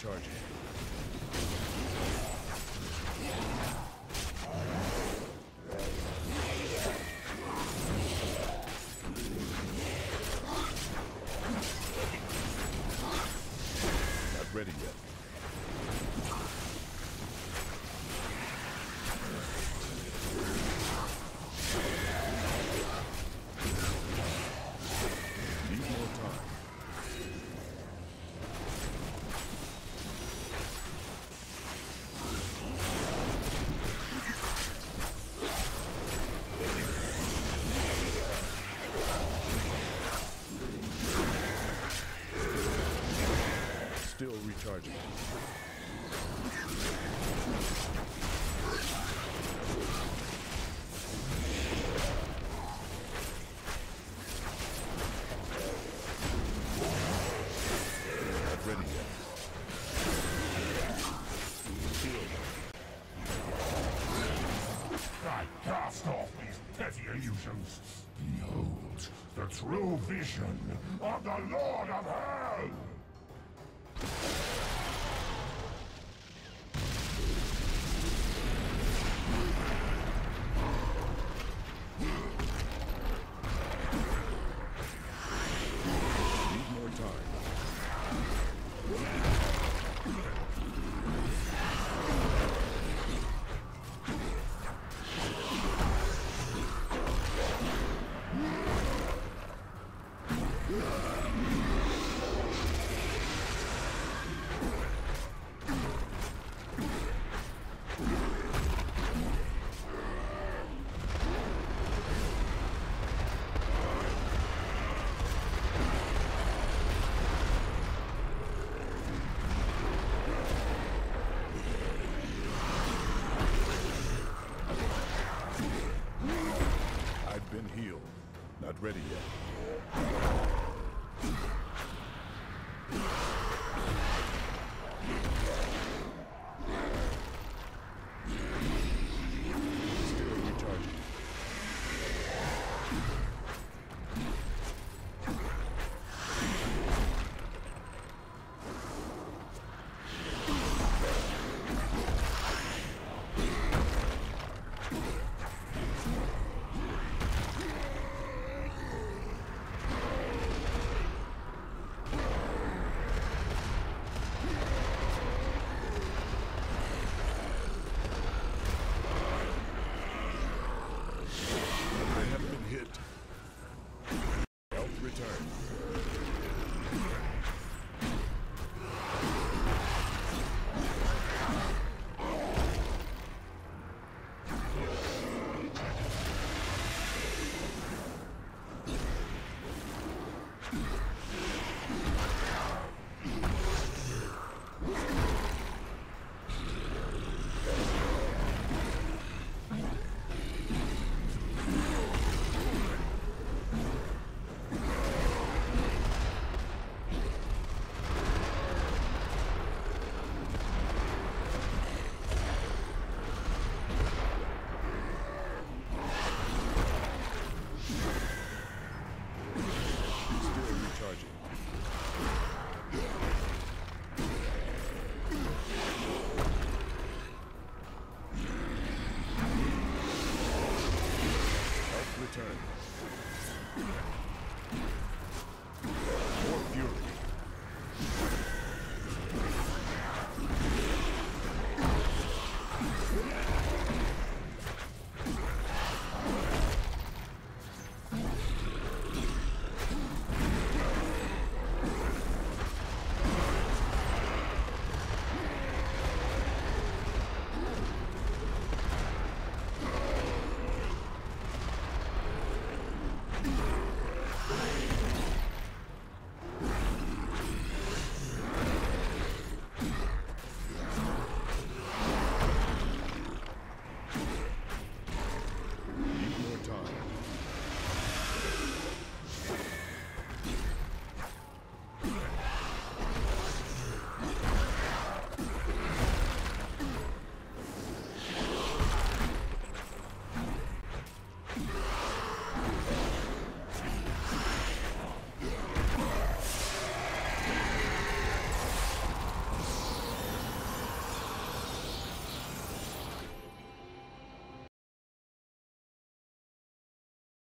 Charge it. Ready yet. Need more time. Still recharging. Not ready yet. I cast off these petty illusions. Behold the true vision of the Lord of Hell! Been healed. Not ready yet. Still recharging. Return.